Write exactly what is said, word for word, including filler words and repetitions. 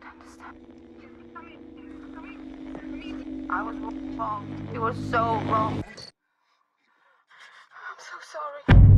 don't understand. I was wrong. You were so wrong. I'm so sorry.